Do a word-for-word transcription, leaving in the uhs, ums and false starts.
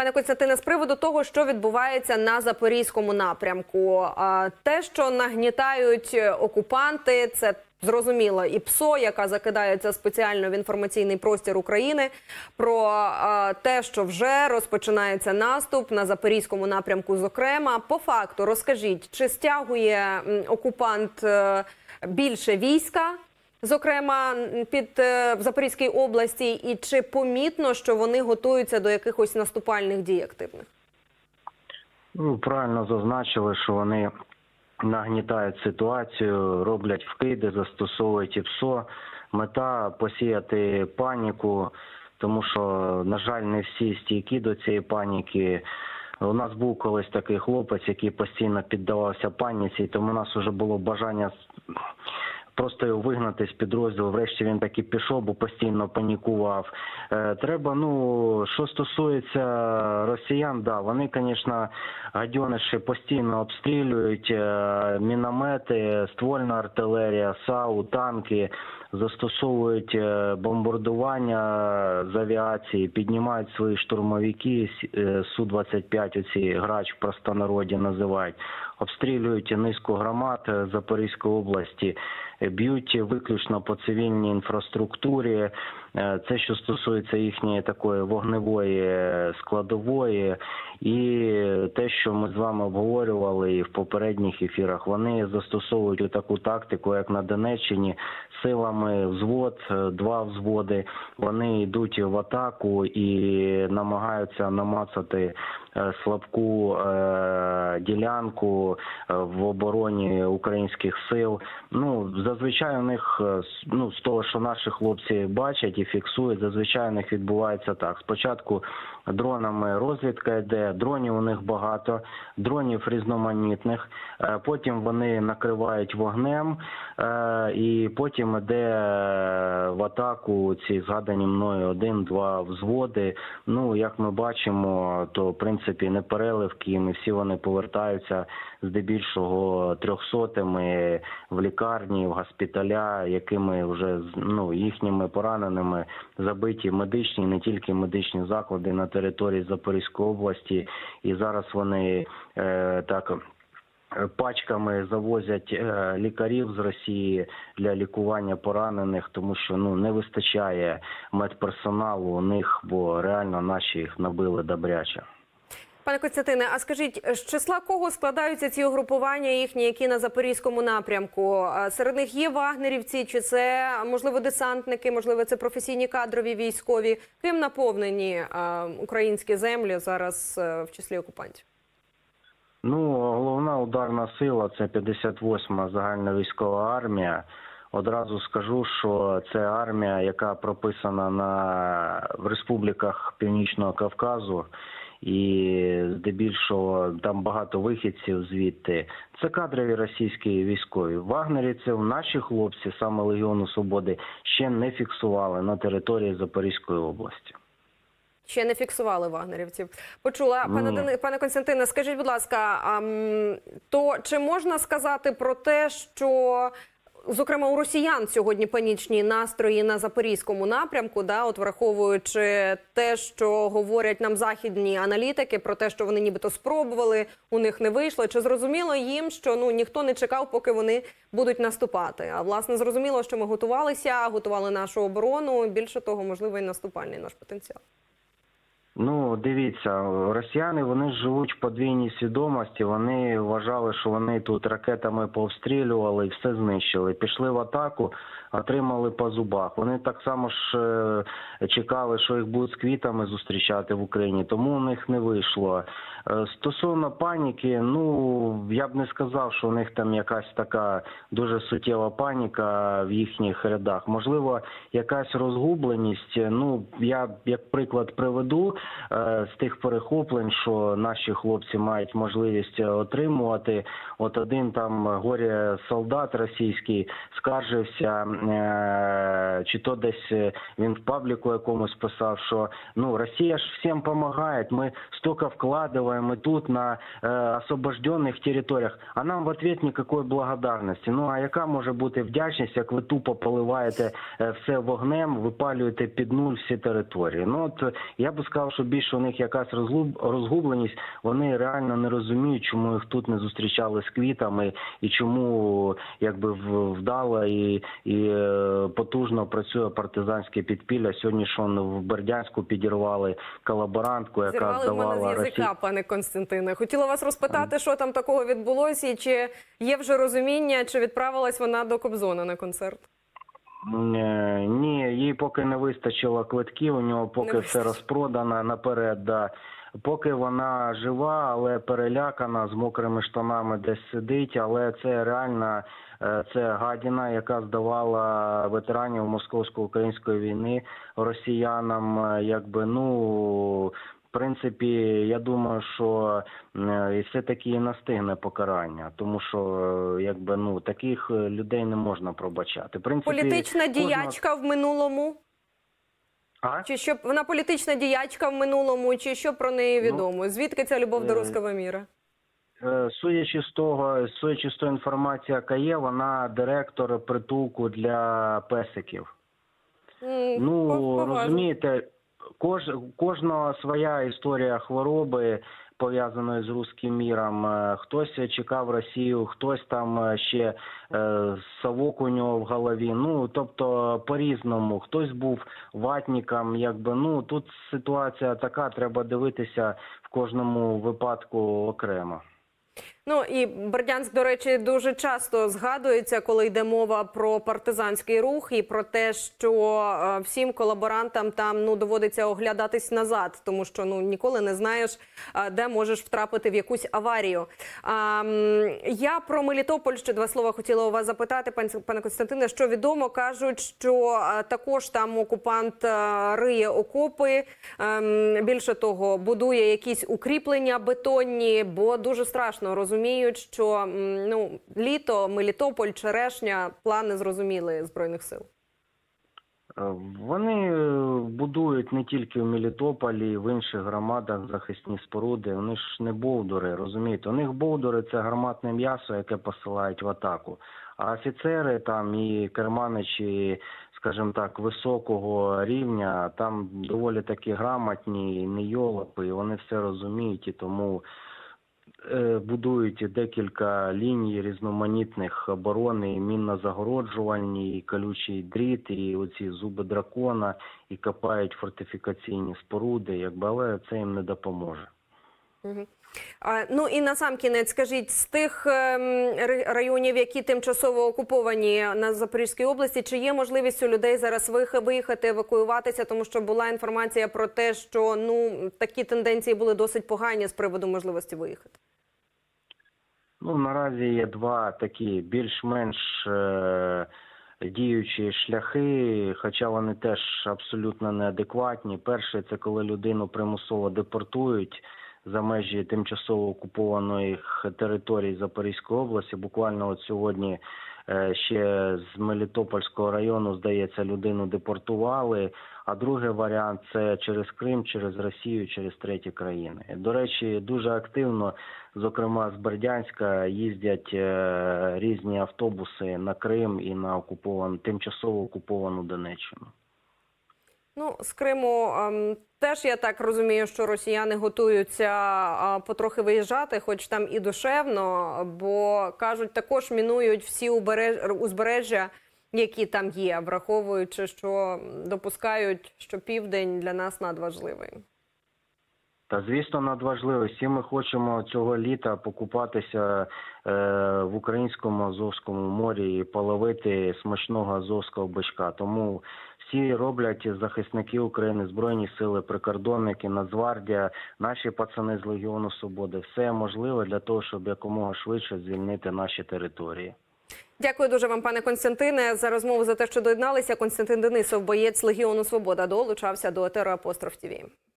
Пане Костянтине, з приводу того, що відбувається на Запорізькому напрямку. Те, що нагнітають окупанти, це зрозуміло і ПСО, яка закидається спеціально в інформаційний простір України, про те, що вже розпочинається наступ на Запорізькому напрямку зокрема. По факту, розкажіть, чи стягує окупант більше війська, зокрема, під в Запорізькій області, і чи помітно, що вони готуються до якихось наступальних дій активних? Ну, правильно зазначили, що вони нагнітають ситуацію, роблять вкиди, застосовують і ПСО. Мета – посіяти паніку, тому що, на жаль, не всі стійкі до цієї паніки. У нас був колись такий хлопець, який постійно піддавався паніці, тому у нас вже було бажання просто його вигнати з підрозділу. Врешті він таки пішов, бо постійно панікував. Треба, ну, що стосується росіян, да, вони, звісно, гадьониші постійно обстрілюють, міномети, ствольна артилерія, САУ, танки, застосовують бомбардування з авіації, піднімають свої штурмовики, Су двадцять п'ять, оці грач в простонароді називають, обстрілюють низку громад Запорізької області, б'ють виключно по цивільній інфраструктурі. Це, що стосується їхньої такої вогневої складової. І те, що ми з вами обговорювали і в попередніх ефірах, вони застосовують таку тактику, як на Донеччині, силами взвод, два взводи. Вони йдуть в атаку і намагаються намацати слабку ділянку в обороні українських сил. Ну, зазвичай у них, ну, з того, що наші хлопці бачать і фіксують, зазвичай у них відбувається так. Спочатку дронами розвідка йде, дронів у них багато, дронів різноманітних, потім вони накривають вогнем, і потім йде в атаку ці згадані мною один-два взводи. Ну, як ми бачимо, то, в принципі, не переливки, ми всі вони повертаються здебільшого трьохсотими в лікарні, в госпіталя, якими вже, ну, їхніми пораненими забиті медичні, не тільки медичні заклади на території Запорізької області. І зараз вони е, так пачками завозять е, лікарів з Росії для лікування поранених, тому що, ну, не вистачає медперсоналу у них, бо реально наші їх набили добряче. Пане Костянтине, а скажіть, з числа кого складаються ці угрупування їхні, які на Запорізькому напрямку? Серед них є вагнерівці, чи це, можливо, десантники, можливо, це професійні кадрові військові? Ким наповнені українські землі зараз в числі окупантів? Ну, головна ударна сила – це п'ятдесят восьма загальна військова армія. Одразу скажу, що це армія, яка прописана на... в республіках Північного Кавказу, і здебільшого там багато вихідців звідти. Це кадрові російські військові. Вагнерівців наші хлопці, саме Легіону Свободи, ще не фіксували на території Запорізької області. Ще не фіксували вагнерівців. Почула. Пане, пане Костянтине, скажіть, будь ласка, а, то чи можна сказати про те, що... Зокрема, у росіян сьогодні панічні настрої на Запорізькому напрямку, да, от враховуючи те, що говорять нам західні аналітики, про те, що вони нібито спробували, у них не вийшло. Чи зрозуміло їм, що, ну, ніхто не чекав, поки вони будуть наступати? А, власне, зрозуміло, що ми готувалися, готували нашу оборону, більше того, можливо, і наступальний наш потенціал. Ну, дивіться, росіяни, вони живуть в подвійній свідомості, вони вважали, що вони тут ракетами пообстрілювали і все знищили. Пішли в атаку, отримали по зубах. Вони так само ж чекали, що їх будуть з квітами зустрічати в Україні, тому у них не вийшло. Стосовно паніки, ну, я б не сказав, що у них там якась така дуже суттєва паніка в їхніх рядах. Можливо, якась розгубленість, ну, я як приклад приведу, з тих перехоплень, що наші хлопці мають можливість отримувати. От один там горе-солдат російський скаржився, чи то десь він в пабліку якомусь писав, що, ну, Росія ж всім допомагає, ми стільки вкладаємо тут на освобождених територіях, а нам в відповідь ніякої благодарності. Ну, а яка може бути вдячність, як ви тупо поливаєте все вогнем, випалюєте під нуль всі території? Ну, от я б сказав, часу більше у них якась розгубленість, вони реально не розуміють, чому їх тут не зустрічали з квітами і чому якби вдало і, і потужно працює партизанське підпілля. Сьогодні ж в Бердянську підірвали колаборантку, яка здавала... Зірвали в мене з язика, пане Костянтине. Хотіла вас розпитати, що там такого відбулося і чи є вже розуміння, чи відправилась вона до Кобзона на концерт? Ні, їй поки не вистачило квитків, у нього поки все розпродано наперед, да. Поки вона жива, але перелякана, з мокрими штанами десь сидить, але це реально, це гадіна, яка здавала ветеранів московсько-української війни росіянам, якби, ну... В принципі, я думаю, що все-таки і настигне покарання, тому що якби, ну, таких людей не можна пробачати. В принципі, політична кожна... діячка в минулому? А? Чи що... Вона політична діячка в минулому, чи що про неї відомо? Ну, звідки ця любов е... до руського міра? Судячи з того, судячи з того інформації, яка є, вона директор притулку для песиків. Mm, ну, поважно. Розумієте... Кож, кожного своя історія хвороби, пов'язаної з руським міром. Хтось чекав Росію, хтось там ще е, совок у нього в голові. Ну, тобто, по-різному. Хтось був ватником, якби, ну, тут ситуація така, треба дивитися в кожному випадку окремо. Ну і Бердянськ, до речі, дуже часто згадується, коли йде мова про партизанський рух і про те, що всім колаборантам там ну доводиться оглядатись назад, тому що ну ніколи не знаєш, де можеш втрапити в якусь аварію. А, я про Мелітополь ще два слова хотіла у вас запитати, пане Костянтине, що відомо, кажуть, що також там окупант риє окопи, більше того, будує якісь укріплення бетонні, бо дуже страшно розуміти. Розуміють, що ну, літо, Мелітополь, черешня, плани зрозуміли Збройних сил. Вони будують не тільки в Мелітополі, в інших громадах захисні споруди. Вони ж не бовдури, розумієте? У них бовдури – це гарматне м'ясо, яке посилають в атаку. А офіцери там і керманичі, скажімо так, високого рівня, там доволі такі грамотні, не йолопи, вони все розуміють і тому... Будують декілька ліній різноманітних оборони, і мінно-загороджувальні, і колючий дріт, і оці зуби дракона, і копають фортифікаційні споруди, якби, але це їм не допоможе. Угу. А, ну і насамкінець, скажіть, з тих районів, які тимчасово окуповані на Запорізькій області, чи є можливість у людей зараз виїхати, евакуюватися, тому що була інформація про те, що ну, такі тенденції були досить погані з приводу можливості виїхати? Ну, наразі є два такі більш-менш е діючі шляхи, хоча вони теж абсолютно неадекватні. Перше, це коли людину примусово депортують за межі тимчасово окупованих територій Запорізької області. Буквально от сьогодні ще з Мелітопольського району, здається, людину депортували. А другий варіант – це через Крим, через Росію, через треті країни. До речі, дуже активно, зокрема з Бердянська, їздять різні автобуси на Крим і на окуповану, тимчасово окуповану Донеччину. Ну, з Криму теж, я так розумію, що росіяни готуються потрохи виїжджати, хоч там і душевно, бо, кажуть, також мінують всі узбережжя, які там є, враховуючи, що допускають, що південь для нас надважливий. Та, звісно, надважливо. Всі ми хочемо цього літа покупатися е, в українському Азовському морі і половити смачного азовського бичка. Тому всі роблять захисники України, Збройні сили, прикордонники, Нацгвардія, наші пацани з Легіону Свободи. Все можливе для того, щоб якомога швидше звільнити наші території. Дякую дуже вам, пане Костянтине, за розмову, за те, що доєдналися. Костянтин Денисов, боєць Легіону Свобода, долучався до етеру Апостроф ТВ.